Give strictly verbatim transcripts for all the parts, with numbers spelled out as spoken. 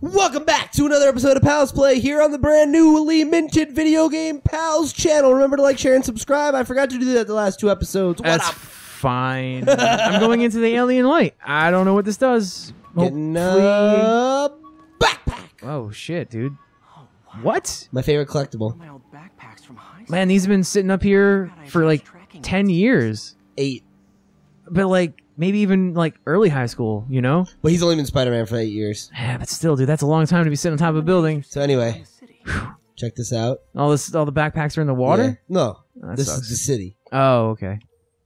Welcome back to another episode of Pals Play here on the brand newly minted video game Pals channel. Remember to like, share, and subscribe. I forgot to do that the last two episodes. What That's up? Fine. I'm going into the alien light. I don't know what this does. Getting a backpack. Oh, shit, dude. Oh, wow. What? My favorite collectible. My old backpacks from high school. Man, these have been sitting up here God, for like ten years. Eight. But like... Maybe even, like, early high school, you know? Well, he's only been Spider-Man for eight years. Yeah, but still, dude, that's a long time to be sitting on top of a building. So anyway, check this out. All this, all the backpacks are in the water? Yeah. No, oh, this sucks. Is the city. Oh, okay.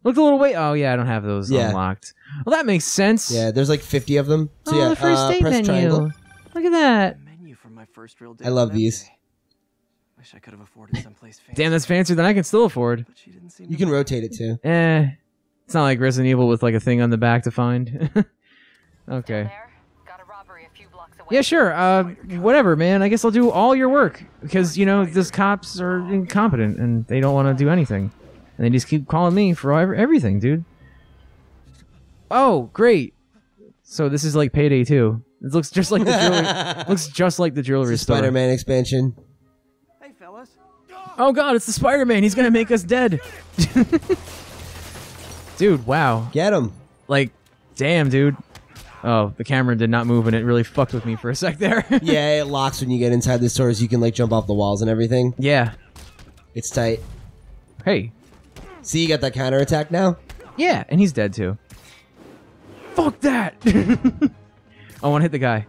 Look a little way. Oh, yeah, I don't have those yeah. unlocked. Well, that makes sense. Yeah, there's like fifty of them. So, oh, yeah, the first uh, date press menu. Triangle. Look at that. Menu for my first real date I love these. Wish I could have afforded someplace fancy. Damn, that's fancier than I can still afford. But she didn't seem you can like rotate it, too. Eh. It's not like Resident Evil with like a thing on the back to find. Okay. Got a robbery a few blocks away. Yeah, sure. Uh, whatever, man. I guess I'll do all your work because you know these cops are incompetent and they don't want to do anything, and they just keep calling me for everything, dude. Oh, great. So this is like Payday two. It looks just like the jewelry, looks just like the jewelry store. Spider-Man expansion. Hey, fellas. Oh God, it's the Spider-Man. He's gonna make us dead. Dude, wow. Get him. Like, damn, dude. Oh, the camera did not move, and it really fucked with me for a sec there. Yeah, it locks when you get inside the store, so you can, like, jump off the walls and everything. Yeah. It's tight. Hey. See, you got that counterattack now? Yeah, and he's dead, too. Fuck that! I want to hit the guy.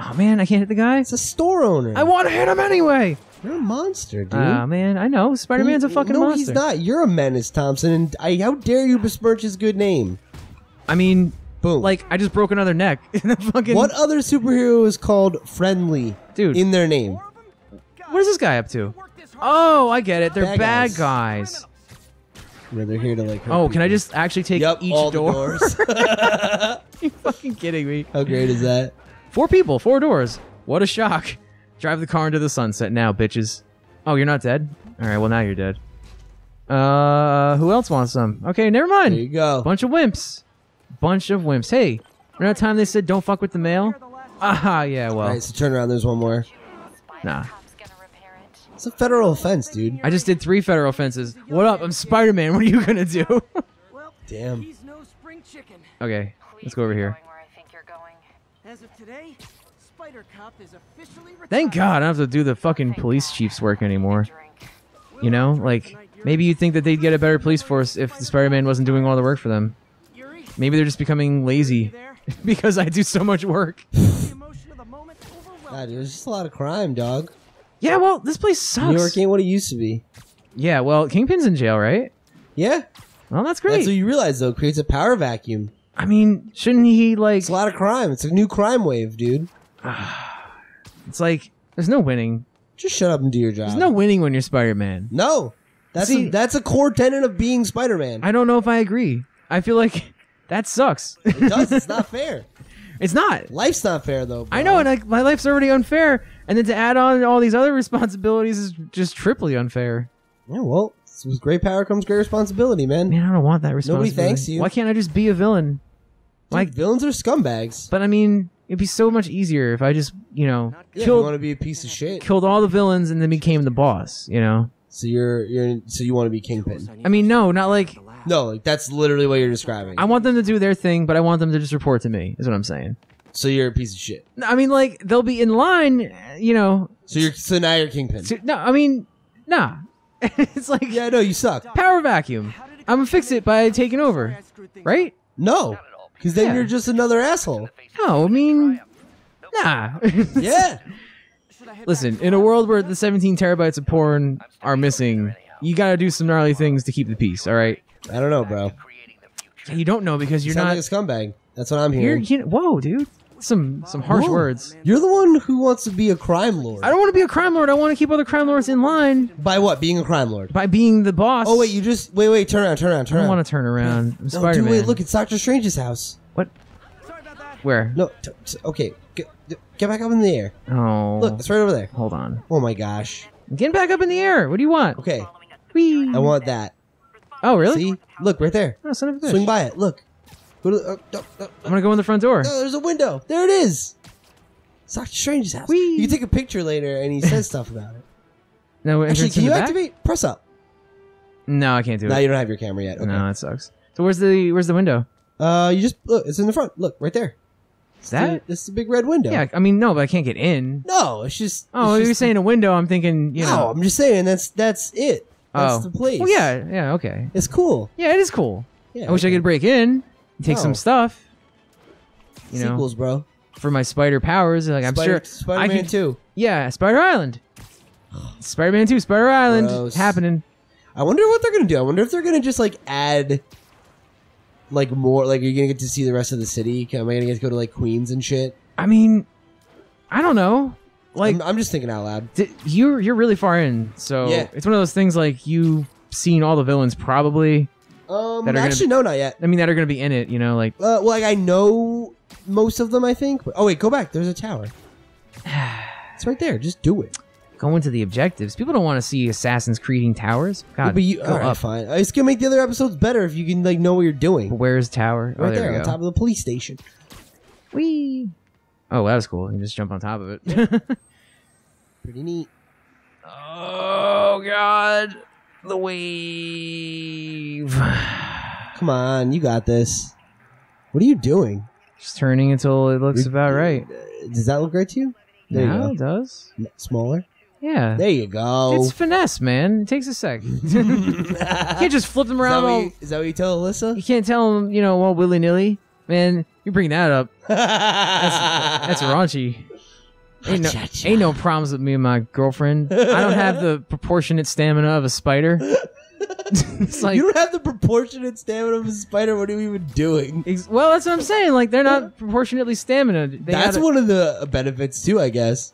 Oh, man, I can't hit the guy? It's a store owner. I want to hit him anyway! You're a monster, dude. Ah, uh, man, I know. Spider-Man's a fucking no, monster. No, he's not. You're a menace, Thompson, and I, how dare you besmirch his good name? I mean, boom. Like, I just broke another neck. Fucking... What other superhero is called friendly dude. In their name? What is this guy up to? Oh, I get it. They're bad, bad guys. guys. Where they're here to, like, hurt oh, people. Can I just actually take yep, each all door? The doors. You're fucking kidding me. How great is that? Four people, four doors. What a shock. Drive the car into the sunset now, bitches. Oh, you're not dead? Alright, well, now you're dead. Uh, who else wants some? Okay, never mind. There you go. Bunch of wimps. Bunch of wimps. Hey, remember that time they said don't fuck with the mail? Aha, yeah, well. Alright, so turn around, there's one more. Nah. It's a federal offense, dude. I just did three federal offenses. What up? I'm Spider-Man. What are you gonna do? Damn. Okay, let's go over here. As of today... Thank God I don't have to do the fucking police chief's work anymore. You know, like, maybe you'd think that they'd get a better police force if the Spider-Man wasn't doing all the work for them. Maybe they're just becoming lazy because I do so much work. God, there's just a lot of crime, dog. Yeah, well, this place sucks. New York ain't what it used to be. Yeah, well, Kingpin's in jail, right? Yeah. Well, that's great. That's what you realize, though. It creates a power vacuum. I mean, shouldn't he, like... It's a lot of crime. It's a new crime wave, dude. It's like there's no winning. Just shut up and do your job. There's no winning when you're Spider-Man. No, that's See, a, that's a core tenet of being Spider-Man. I don't know if I agree. I feel like that sucks. It does. It's not fair. It's not. Life's not fair though. Bro. I know, and I, my life's already unfair, and then to add on all these other responsibilities is just triply unfair. Yeah, well, with great power comes great responsibility, man. Man, I don't want that responsibility. Nobody thanks you. Why can't I just be a villain? Like villains are scumbags. But I mean. It'd be so much easier if I just, you know, yeah, killed, you want to be a piece of shit. Killed all the villains and then became the boss, you know? So you're you're so you want to be Kingpin. I mean, no, not like No, like that's literally what you're describing. I want them to do their thing, but I want them to just report to me, is what I'm saying. So you're a piece of shit. I mean, like they'll be in line, you know. So you're so now you're Kingpin. So, no, I mean, nah. It's like yeah, no, you suck. Power vacuum. I'm gonna fix it by taking over. Right? No. Because then yeah. you're just another asshole. No, I mean, nah. Yeah. Listen, in a world where the seventeen terabytes of porn are missing, you gotta do some gnarly things to keep the peace, all right? I don't know, bro. You don't know because you're not... You sound like a scumbag. That's what I'm hearing. You're, you know, whoa, dude. Some some harsh whoa. words. You're the one who wants to be a crime lord. I don't want to be a crime lord. I want to keep other crime lords in line. By what? Being a crime lord? By being the boss. Oh, wait, you just... Wait, wait, turn around, turn around, turn around. I don't want to turn around. I'm no, dude, wait, look, it's Doctor Strange's house. What? Sorry about that. Where? No, t t okay. G get back up in the air. Oh. Look, it's right over there. Hold on. Oh, my gosh. Get back up in the air. What do you want? Okay. Whee. I want that. Oh, really? See? Look, right there. Oh, son of a bitch. Swing by it. Look. Go to the, uh, uh, uh, I'm gonna go in the front door. No, there's a window. There it is. It's Doctor Strange's house. Whee! You can take a picture later, and he says stuff about it. No, actually, can you activate? Back? Press up. No, I can't do no, it. No, you don't have your camera yet. Okay. No, that sucks. So where's the where's the window? Uh, you just look. It's in the front. Look right there. It's that the, it's the big red window. Yeah, I mean, no, but I can't get in. No, it's just. Oh, it's you're just saying the, a window. I'm thinking. You no, know. I'm just saying that's that's it. That's oh. the place. Well, yeah, yeah, okay. It's cool. Yeah, it is cool. Yeah, I okay. wish I could break in, take oh. some stuff. You Sequels, know, bro. For my spider powers, like spider, I'm sure. Spider-Man two. Yeah, Spider Island. Spider-Man two, Spider Island, Gross. happening. I wonder what they're gonna do. I wonder if they're gonna just like add, like more. Like, are you gonna get to see the rest of the city? Am I gonna get to go to like Queens and shit? I mean, I don't know. Like, I'm, I'm just thinking out loud. You're you're really far in, so yeah. It's one of those things like you've seen all the villains probably. Um, that are actually, gonna, no, not yet. I mean, that are gonna be in it. You know, like. Uh, well, like I know most of them. I think. But, oh wait, go back. There's a tower. It's right there. Just do it. Go into the objectives. People don't want to see assassins creating towers. God, yeah, but you, all right, up. Fine. It's gonna make the other episodes better if you can like know what you're doing. But where's tower? Right oh, there, there on go. top of the police station. Whee! Oh, that was cool. You just jump on top of it. Yeah. Pretty neat. Oh God, the wave! Come on, you got this. What are you doing? Just turning until it looks Re about right. Does that look right to you? There no, you go. It does. Smaller. Yeah. There you go. It's finesse, man. It takes a sec. You can't just flip them around. Is that, all... you, is that what you tell Alyssa? You can't tell them, you know, all willy-nilly. Man, you bring that up. that's, that's raunchy. Ain't no, ain't no problems with me and my girlfriend. I don't have the proportionate stamina of a spider. It's like, you don't have the proportionate stamina of a spider. What are you even doing? Well, that's what I'm saying. Like, they're not proportionately stamina. They that's gotta, one of the benefits, too, I guess.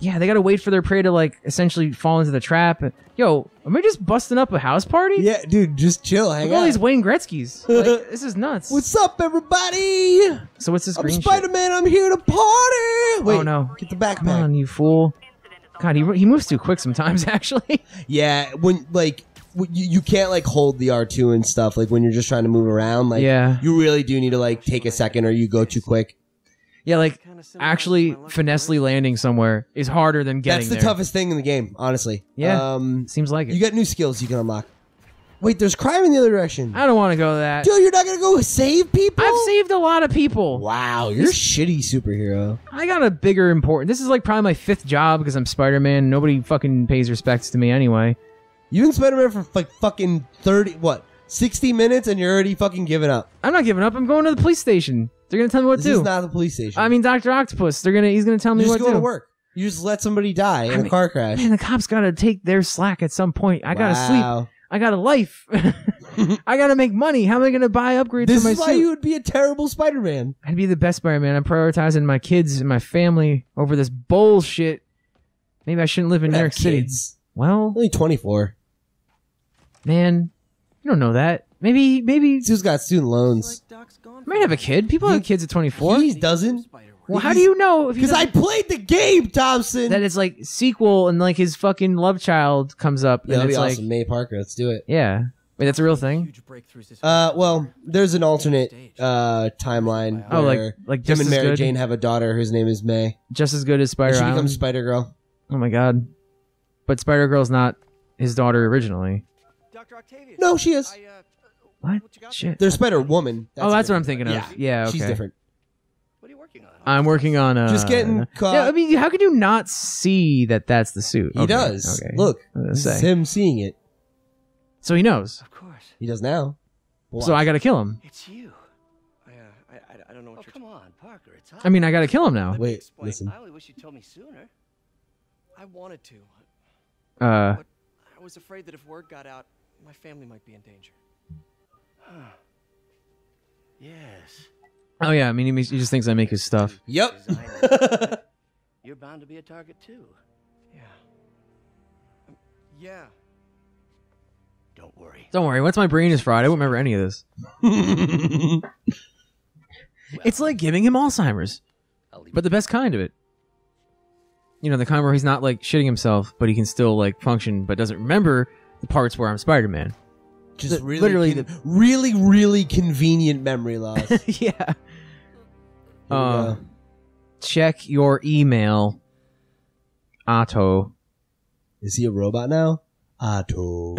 Yeah, they gotta wait for their prey to, like, essentially fall into the trap. Yo, am I just busting up a house party? Yeah, dude, just chill. Hang Look out. all these Wayne Gretzky's. Like, this is nuts. What's up, everybody? So what's this I'm green Spider-Man, shit? I'm here to party! Wait, oh, no. Get the backpack. Come on, you fool. God, he, he moves too quick sometimes, actually. Yeah, when, like... You, you can't like hold the R two and stuff like when you're just trying to move around, like yeah. you really do need to like take a second or you go too quick. Yeah, like actually finessely landing somewhere is harder than getting That's the there. toughest thing in the game, honestly. Yeah, um, seems like it. You got new skills you can unlock. Wait, there's crime in the other direction. I don't want to go to that. Dude, you're not going to go save people? I've saved a lot of people. Wow, you're this, a shitty superhero. I got a bigger important... This is like probably my fifth job because I'm Spider-Man. Nobody fucking pays respects to me anyway. You've been Spider-Man for like fucking thirty, what, sixty minutes, and you're already fucking giving up. I'm not giving up. I'm going to the police station. They're gonna tell me what to do. This is not the police station. I mean, Doctor Octopus. They're gonna. He's gonna tell me what to do. Just go to work. You just let somebody die in a car crash. Man, the cops gotta take their slack at some point. I gotta sleep. I got a life. I gotta make money. How am I gonna buy upgrades for my suit? This is why you would be a terrible Spider-Man. I'd be the best Spider-Man. I'm prioritizing my kids and my family over this bullshit. Maybe I shouldn't live in New York City. Well, only twenty-four. Man, you don't know that. Maybe, maybe... Sue's got student loans. I might have a kid. People he, have kids at twenty-four. He doesn't. Well, he's, how do you know? Because I played the game, Thompson! That it's like sequel and like his fucking love child comes up. Yeah, and that'd it's be like, awesome. May Parker, let's do it. Yeah. Wait, that's a real thing? Uh, well, there's an alternate uh, timeline oh, where like, like him and Mary good. Jane have a daughter whose name is May. Just as good as Spider Island. She becomes Spider-Girl. Oh my god. But Spider-Girl's not his daughter originally. No, she is. I, uh, what? what Shit. There's Spider-Woman. Oh, that's what I'm thinking of. Yeah, yeah okay. She's different. What are you working on? I'm working on... Uh, Just getting caught. Yeah, I mean, how could you not see that that's the suit? He okay. does. Okay. Look, this is him seeing it. So he knows. Of course. He does now. Watch. So I gotta kill him. It's you. I, uh, I, I don't know what oh, you're... come on, Parker. It's I mean, I gotta kill him now. Wait, listen. I only wish you told me sooner. I wanted to... Uh, but I was afraid that if word got out, my family might be in danger. Huh. Yes. Oh yeah, I mean, he, makes, he just thinks I make his stuff. Yep. You're bound to be a target too. Yeah. Um, yeah. Don't worry. Don't worry. Once my brain is fried, I won't remember any of this. Well, it's like giving him Alzheimer's, but the best kind of it. You know, the kind where he's not, like, shitting himself, but he can still, like, function, but doesn't remember the parts where I'm Spider-Man. Just the, really, literally the really, really convenient memory loss. Yeah. Uh, check your email, Otto. Is he a robot now? Otto.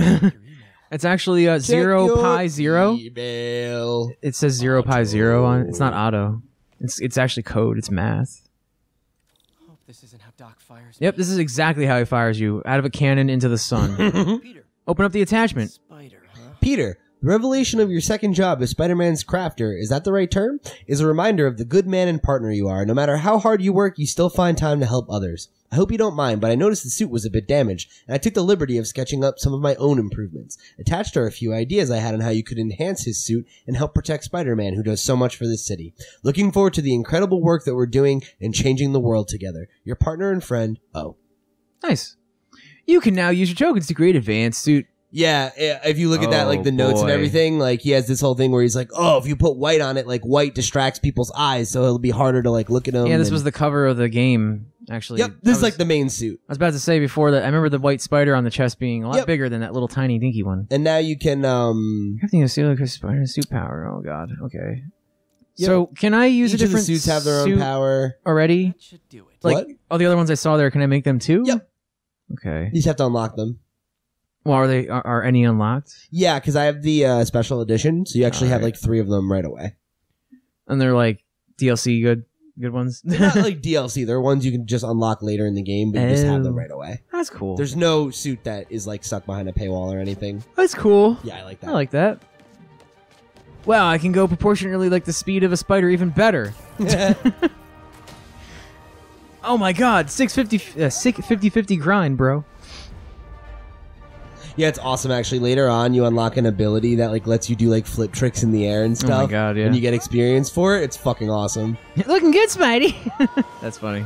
It's actually uh, zero pi zero. Email. It says zero Otto. Pi zero on. It's not Otto. It's it's actually code. It's math. I hope this isn't how Doc fires me. Yep, this is exactly how he fires you, out of a cannon into the sun. Peter. Open up the attachment. Spider, huh? Peter. The revelation of your second job as Spider-Man's crafter, is that the right term? Is a reminder of the good man and partner you are. No matter how hard you work, you still find time to help others. I hope you don't mind, but I noticed the suit was a bit damaged, and I took the liberty of sketching up some of my own improvements. Attached are a few ideas I had on how you could enhance his suit and help protect Spider-Man, who does so much for this city. Looking forward to the incredible work that we're doing and changing the world together. Your partner and friend, O. Nice. You can now use your tokens to create advanced suit. Yeah, if you look at that, like the notes and everything, like he has this whole thing where he's like, oh, if you put white on it, like white distracts people's eyes, so it'll be harder to like look at them. Yeah, this was the cover of the game, actually. Yep, this is like the main suit. I was about to say before that, I remember the white spider on the chest being a lot bigger than that little tiny dinky one. And now you can... um. Everything is sealed because spider suit power. Oh, God. Okay. So can I use a different suit? Each of the suits have their own power. Already? That should do it. Like all the other ones I saw there, can I make them too? Yep. Okay. You just have to unlock them. Well, are they are, are any unlocked? Yeah, because I have the uh, special edition, so you actually right. have like three of them right away. And they're like D L C good good ones? They're not like D L C. They're ones you can just unlock later in the game, but you oh, just have them right away. That's cool. There's no suit that is like stuck behind a paywall or anything. That's cool. Yeah, I like that. I like that. Wow, I can go proportionately like the speed of a spider even better. Oh my god, six fifty, uh, six fifty fifty grind, bro. Yeah, it's awesome, actually. Later on, you unlock an ability that like lets you do like flip tricks in the air and stuff. Oh, my God, yeah. And you get experience for it. It's fucking awesome. Looking good, Spidey. That's funny.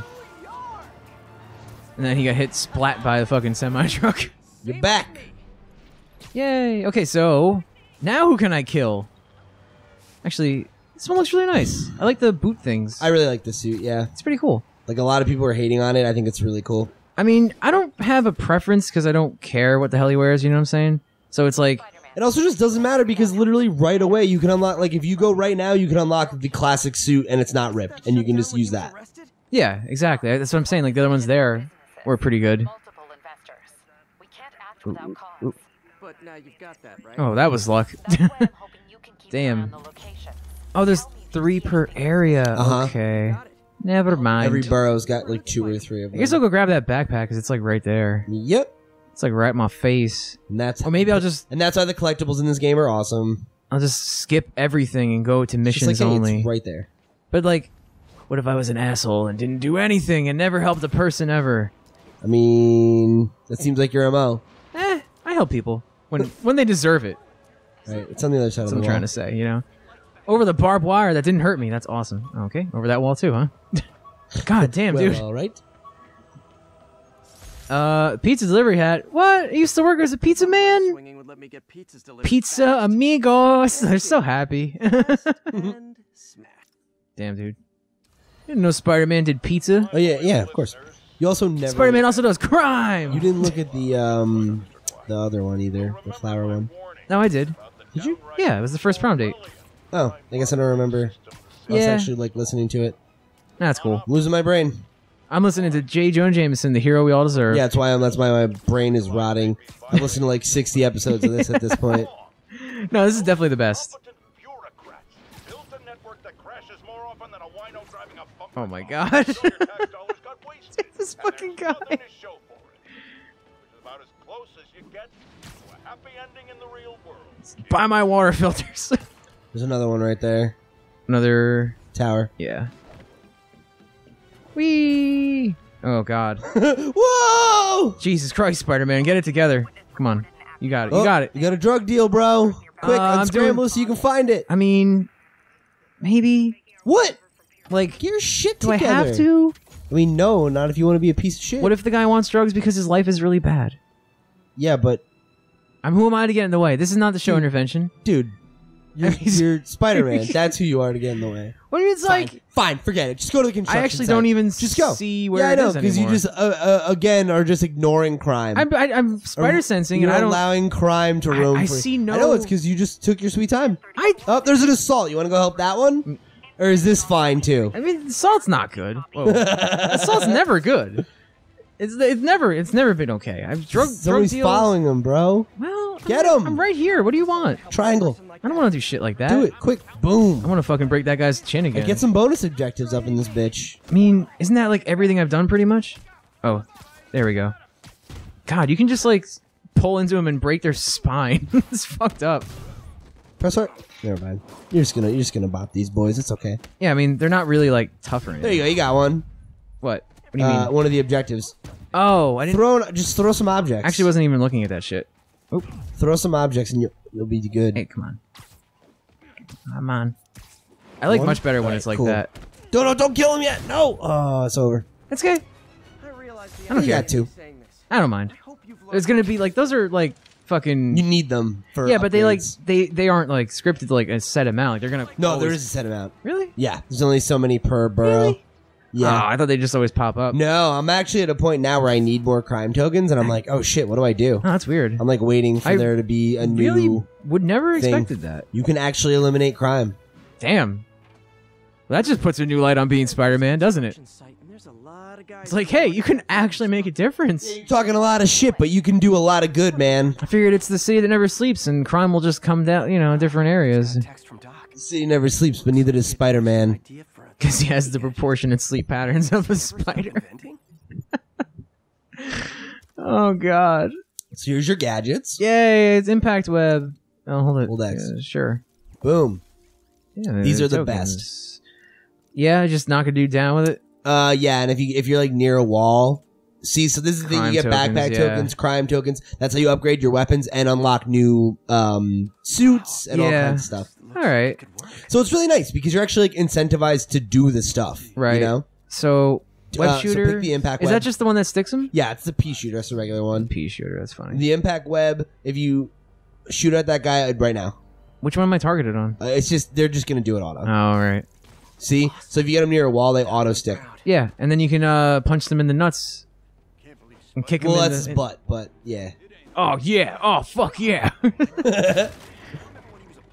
And then he got hit splat by the fucking semi-truck. You're back. Yay. Okay, so now who can I kill? Actually, this one looks really nice. I like the boot things. I really like the suit, yeah. It's pretty cool. Like, a lot of people are hating on it. I think it's really cool. I mean, I don't have a preference because I don't care what the hell he wears, you know what I'm saying? So it's like... It also just doesn't matter because literally right away you can unlock... Like, if you go right now, you can unlock the classic suit and it's not ripped, and you can just use that. Yeah, exactly. That's what I'm saying. Like, the other ones there were pretty good. Oh, that was luck. Damn. Oh, there's three per area. Uh-huh. Okay. Never mind. Every burrow's got like two or three of them. I guess I'll go grab that backpack because it's like right there. Yep. It's like right in my face. And that's or maybe I'll just... And that's why the collectibles in this game are awesome. I'll just skip everything and go to missions just like, hey, only. It's right there. But like, what if I was an asshole and didn't do anything and never helped a person ever? I mean, that seems like your M O. Eh, I help people when when they deserve it. Right, it's on the other side that's of the wall. That's what I'm trying to say, you know? Over the barbed wire that didn't hurt me. That's awesome. Okay, over that wall too, huh? God damn, dude. Well, all right. Uh, pizza delivery hat. What? I used to work as a pizza man. Would let me get pizza fast. Amigos. They're so happy. Damn, dude. You didn't know Spider-Man did pizza. Oh yeah, yeah, of course. You also never. Spider-Man also does crime. You didn't look at the um, the other one either, the flower one. No, I did. Did you? Yeah, it was the first prom date. Oh, I guess I don't remember. I was yeah. actually like listening to it. That's cool. Losing my brain. I'm listening to J. Jonah Jameson, the hero we all deserve. Yeah, that's why I'm, that's why my brain is rotting. I've listened to like sixty episodes of this at this point. No, this is definitely the best. Oh my god. This fucking guy. Buy my water filters. There's another one right there. Another tower. Yeah. Whee! Oh god. Whoa! Jesus Christ, Spider-Man, get it together. Come on. You got it. Oh, you got it. You got a drug deal, bro. Quick, uh, unscramble doing... so you can find it. I mean, maybe. What? Like, get your shit together. Do I have to? I mean, no, not if you want to be a piece of shit. What if the guy wants drugs because his life is really bad? Yeah, but... I'm, who am I to get in the way? This is not the show dude, intervention. Dude. You're, you're Spider-Man. That's who you are to get in the way. What do you mean? It's fine, like fine, forget it. Just go to the construction. I actually site. Don't even just go. See where yeah, it I know, is because you just uh, uh, again are just ignoring crime. I'm, I, I'm spider sensing, and I don't allowing crime to roam. I, I see no. I know it's because you just took your sweet time. I oh, there's an assault. You want to go help that one? Or is this fine too? I mean, salt's not good. Whoa. Salt's never good. It's it's never it's never been okay. I've drug. Somebody's drug following him, bro. Well, get him. I'm right here. What do you want? Triangle. I don't want to do shit like that. Do it quick. Boom. I want to fucking break that guy's chin again. Hey, get some bonus objectives up in this bitch. I mean, isn't that like everything I've done pretty much? Oh, there we go. God, you can just like pull into him and break their spine. It's fucked up. Press hard. Never mind. You're just gonna you're just gonna bop these boys. It's okay. Yeah, I mean they're not really like tough or anything. There you go. You got one. What? What do you uh, mean? One of the objectives. Oh, I didn't. Throw an, just throw some objects. Actually, wasn't even looking at that shit. Oop. Throw some objects and you'll, you'll be good. Hey, come on. Come on. I like one? much better when right, it's like cool. that. Don't no, don't kill him yet. No. Oh, it's over. That's okay. I realize the I don't care. Got two. I don't mind. It's gonna be like those are like. Fucking you need them for yeah, but upgrades. they like they they aren't like scripted to like a set amount. Like, they're gonna no, always... there is a set amount. Really? Yeah, there's only so many per borough. Really? Yeah, oh, I thought they just always pop up. No, I'm actually at a point now where I need more crime tokens, and I'm like, oh shit, what do I do? Oh, that's weird. I'm like waiting for I there to be a new. Really would never expected thing. that. You can actually eliminate crime. Damn, well, that just puts a new light on being Spider-Man, doesn't it? It's like, hey, you can actually make a difference. You're talking a lot of shit, but you can do a lot of good, man. I figured it's the city that never sleeps, and crime will just come down, you know, different areas. The city never sleeps, but neither does Spider-Man. Because he has the proportionate sleep patterns of a spider. Oh, God. So here's your gadgets. Yay, it's Impact Web. Oh, hold it. Hold X. Yeah, sure. Boom. Yeah, these are the tokens. best. Yeah, just knock a dude down with it. Uh, yeah, and if you if you're like near a wall, see, so this is the thing, you get backpack tokens, crime tokens. That's how you upgrade your weapons and unlock new um suits and all kinds of stuff. All right, so it's really nice because you're actually like incentivized to do this stuff, right? You know, so web shooter, uh, so pick the impact web. Is that just the one that sticks them? Yeah, it's the pea shooter. That's the regular one. Pea shooter. That's funny. The impact web. If you shoot at that guy right now, which one am I targeted on? Uh, it's just they're just gonna do it auto. Oh, all right. See? So if you get them near a wall, they auto-stick. Yeah, and then you can uh, punch them in the nuts. And kick well, them in that's the, his butt, but yeah. Oh, yeah. Oh, fuck yeah. All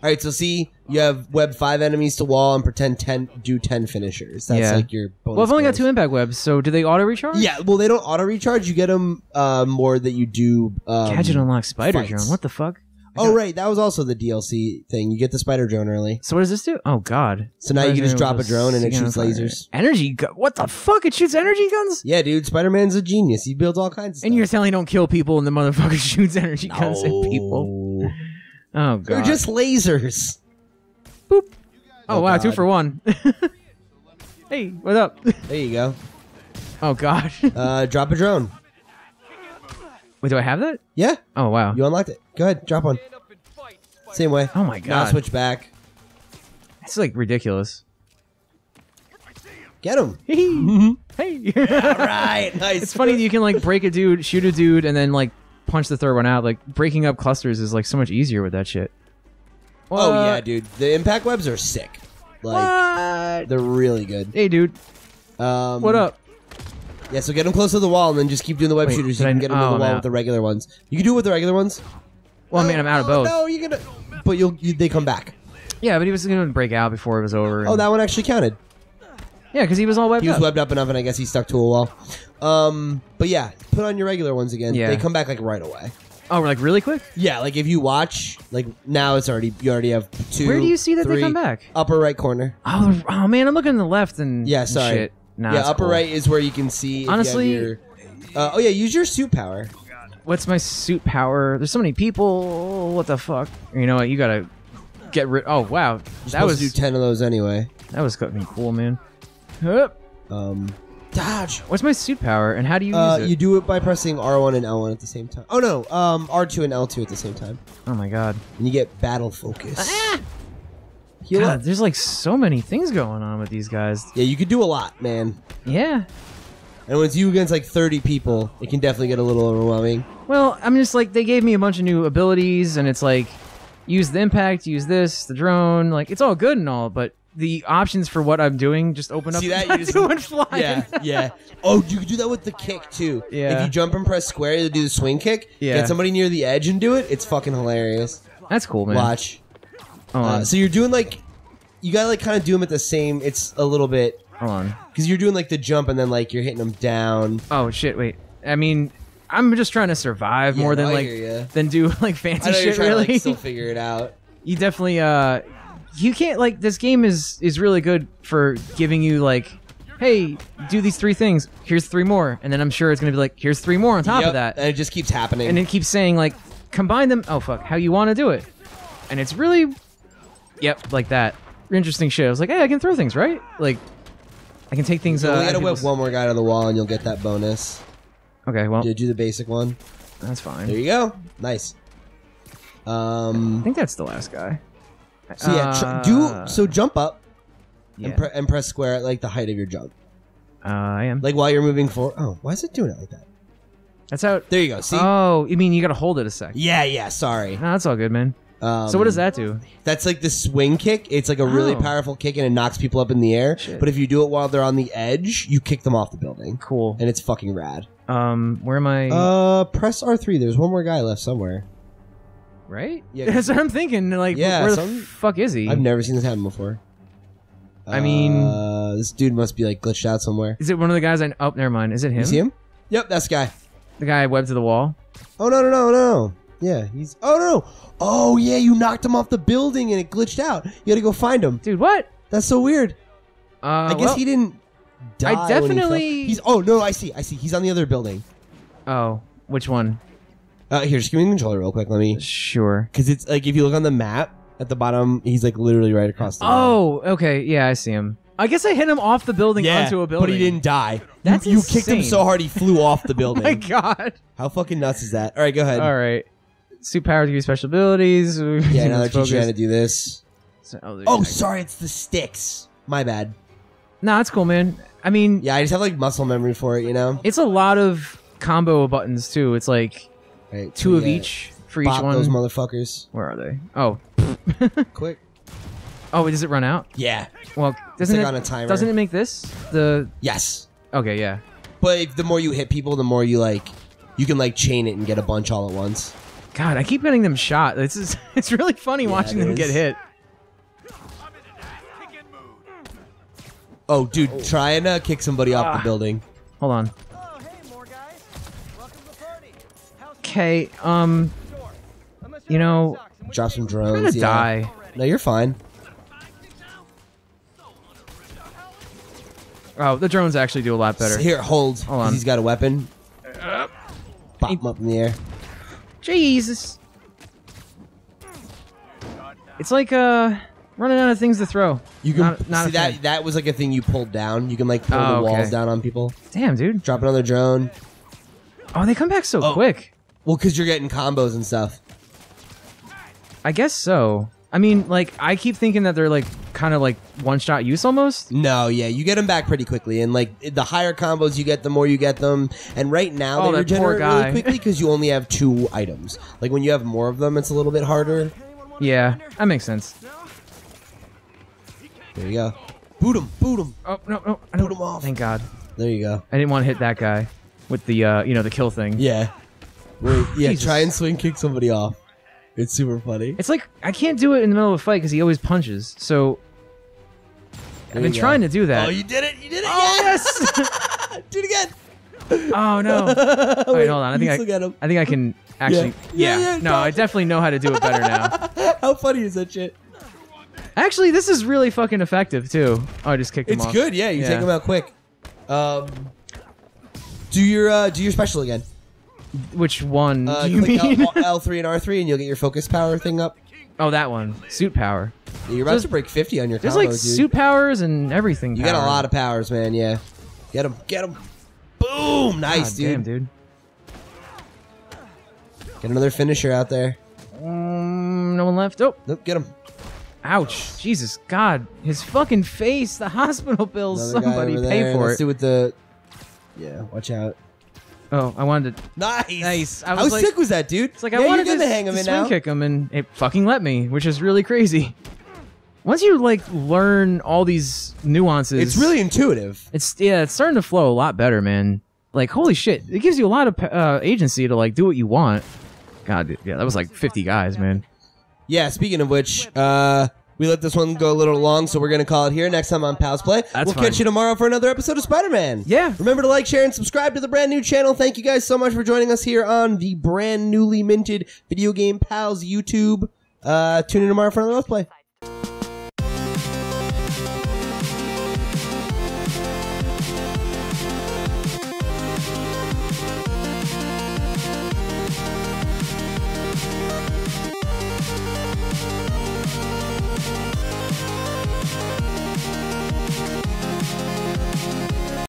right, so see, you have web five enemies to wall and pretend ten, do ten finishers. That's yeah. like your bonus. Well, I've only bonus. got two impact webs, so do they auto-recharge? Yeah, well, they don't auto-recharge. You get them uh, more that you do um, Gadget unlock Spider Drone. What the fuck? Oh, right. That was also the D L C thing. You get the spider drone early. So what does this do? Oh, God. So now you can just drop a drone and it shoots lasers. Energy gun? What the fuck? It shoots energy guns? Yeah, dude. Spider-Man's a genius. He builds all kinds of stuff. And you're telling me don't kill people and the motherfucker shoots energy guns at people? Oh, God. They're just lasers. Boop. Oh, wow. Two for one. Hey, what up? There you go. Oh, God. uh, drop a drone. Wait, do I have that? Yeah. Oh, wow. You unlocked it. Go ahead. Drop one. Same way. Oh, my God. Now switch back. That's, like, ridiculous. Get him. Hey. Yeah, all right. Nice. It's funny that you can, like, break a dude, shoot a dude, and then, like, punch the third one out. Like, breaking up clusters is, like, so much easier with that shit. What? Oh, yeah, dude. The impact webs are sick. Like, what? They're really good. Hey, dude. Um, what up? Yeah, so get them close to the wall and then just keep doing the web Wait, shooters. You can I, get them oh, to the wall with the regular ones. You can do it with the regular ones. Well, no, I mean, I'm out of both. No, you're gonna... But you'll, you, they come back. Yeah, but he was going to break out before it was over. And... Oh, that one actually counted. Yeah, because he was all webbed up. He was up. webbed up enough, and I guess he stuck to a wall. Um, But yeah, put on your regular ones again. Yeah. They come back, like, right away. Oh, like, really quick? Yeah, like, if you watch, like, now it's already... You already have two, Where do you see that three, they come back? Upper right corner. Oh, oh, man, I'm looking to the left and Yeah, sorry. And shit. Nah, yeah, upper cool. right is where you can see. Honestly, you your, uh, oh yeah, use your suit power. What's my suit power? There's so many people. What the fuck? You know what? You gotta get rid. Oh wow, You're that was to do ten of those anyway. That was fucking cool, man. Hup. Um, dodge. What's my suit power, and how do you uh, use it? You do it by pressing R one and L one at the same time. Oh no, um, R two and L two at the same time. Oh my god. And you get battle focus. Ah! God, there's like so many things going on with these guys. Yeah, you could do a lot, man. Yeah. And when it's you against like thirty people, it can definitely get a little overwhelming. Well, I'm just like, they gave me a bunch of new abilities, and it's like, use the impact, use this, the drone. Like, it's all good and all, but the options for what I'm doing just open See up. See that? You just doing flying. Yeah, yeah. Oh, you could do that with the kick, too. Yeah. If you jump and press square to do the swing kick, yeah. get somebody near the edge and do it, it's fucking hilarious. That's cool, man. Watch. Uh, so you're doing like, you gotta like kind of do them at the same. It's a little bit. Hold on. Because you're doing like the jump and then like you're hitting them down. Oh shit! Wait. I mean, I'm just trying to survive yeah, more than I like than do like fancy I know shit. You're trying really, to, like, still figure it out. You definitely. Uh, you can't like this game is is really good for giving you like, hey, do these three things. Here's three more, and then I'm sure it's gonna be like, here's three more on top yep, of that. And it just keeps happening. And it keeps saying like, combine them. Oh fuck! How you want to do it? And it's really. Yep, like that. Interesting shit. I was like, hey, I can throw things, right? Like, I can take things. You uh, gotta whip one more guy to the wall, and you'll get that bonus. Okay, well, did you do the basic one? That's fine. There you go. Nice. Um, I think that's the last guy. So yeah, uh, do so. Jump up, yeah. and, pre and press square at like the height of your jump. Uh, I am. Like while you're moving forward. Oh, why is it doing it like that? That's how. It, there you go. See. Oh, you mean you gotta hold it a sec? Yeah, yeah. Sorry. No, that's all good, man. Um, so what does that do? That's like the swing kick. It's like a really oh. powerful kick, and it knocks people up in the air. Shit. But if you do it while they're on the edge, you kick them off the building. Cool. And it's fucking rad. Um, where am I? Uh, press R three. There's one more guy left somewhere. Right? Yeah. That's what I'm thinking. Like, yeah, where some, the fuck is he? I've never seen this happen before. I mean, uh, this dude must be like glitched out somewhere. Is it one of the guys? I oh, never mind. Is it him? You see him? Yep, that's the guy. The guy webbed to the wall. Oh no no no no. Yeah, he's. Oh no! Oh yeah, you knocked him off the building and it glitched out. You had to go find him, dude. What? That's so weird. Uh, I guess well, he didn't die. I definitely. When he fell. He's. Oh no! I see. I see. He's on the other building. Oh, which one? Uh, here, just give me the controller real quick. Let me. Sure. Because it's like if you look on the map at the bottom, he's like literally right across the. Oh, line. Okay. Yeah, I see him. I guess I hit him off the building yeah, onto a building. But he didn't die. That's you, insane. You kicked him so hard he flew off the building. Oh my God. How fucking nuts is that? All right, go ahead. All right. Superpowers give you special abilities. Yeah, now they're teaching you how to do this. So, oh, oh sorry, it's the sticks. My bad. Nah, it's cool, man. I mean... Yeah, I just have, like, muscle memory for it, you know? It's a lot of combo buttons, too. It's, like, right, two of each for each one. Those motherfuckers. Where are they? Oh. Quick. Oh, does it run out? Yeah. Well, doesn't it... on a timer. Doesn't it make this? The... Yes. Okay, yeah. But if the more you hit people, the more you, like... You can, like, chain it and get a bunch all at once. God, I keep getting them shot. This is it's really funny yeah, watching them is. get hit. Oh, dude, oh. trying to kick somebody ah. off the building. Hold on. Oh, hey, more guys. Welcome to the party. Okay, um, you know, drop some drones. I'm gonna yeah. die. No, you're fine. Oh, the drones actually do a lot better. Here, hold. Hold on. He's got a weapon. Uh, Pop him up in the air. Jesus. It's like uh, running out of things to throw. You can not, not see that that was like a thing you pulled down. You can like pull oh, the walls okay. down on people. Damn, dude. Drop another drone. Oh, they come back so oh. quick. Well, because you're getting combos and stuff. I guess so. I mean, like, I keep thinking that they're like kind of like one-shot use almost. No, yeah, you get them back pretty quickly, and like the higher combos you get, the more you get them. And right now oh, they regenerate really quickly because you only have two items. Like when you have more of them, it's a little bit harder. Yeah, that makes sense. There you go. Boot him, boot him. Oh no, no, I don't. Boot him off. Thank God. There you go. I didn't want to hit that guy with the uh, you know, the kill thing. Yeah. Wait, yeah. Try and swing kick somebody off. It's super funny. It's like, I can't do it in the middle of a fight because he always punches, so... There I've been trying go. to do that. Oh, you did it! You did it! Oh, yes! Do it again! Oh, no. Wait, Wait, hold on. I think I, I think I can actually... Yeah, yeah, yeah, yeah no, I definitely know how to do it better now. How funny is that shit? Actually, this is really fucking effective, too. Oh, I just kicked it's him off. It's good, yeah. You yeah. take him out quick. Um, do your uh, do your special again. Which one uh, do you mean? L, L3 and R three, and you'll get your focus power thing up. Oh, that one. Suit power. Yeah, you're about so to break fifty on your there's combo, There's like dude. suit powers and everything. You power. got a lot of powers, man, yeah. Get them, get them. Boom! Nice, God, dude. Damn, dude. Get another finisher out there. Um, no one left. Oh. Nope, get him. Ouch. Jesus, God. His fucking face. The hospital bills. Another Somebody pay there. for Let's it. Let's do with the... Yeah, watch out. Oh, I wanted to. Nice, nice. I was How like, sick was that, dude? It's like yeah, I wanted to hang him to in swing now. kick him, and it fucking let me, which is really crazy. Once you like learn all these nuances, it's really intuitive. It's yeah, it's starting to flow a lot better, man. Like holy shit, it gives you a lot of uh, agency to like do what you want. God, dude, yeah, that was like fifty guys, man. Yeah. Speaking of which, uh, We let this one go a little long, so we're going to call it here. Next time on Pals Play, That's we'll fine. catch you tomorrow for another episode of Spider-Man. Yeah. Remember to like, share, and subscribe to the brand new channel. Thank you guys so much for joining us here on the brand newly minted Video Game Pals YouTube. Uh, tune in tomorrow for another Let's Play.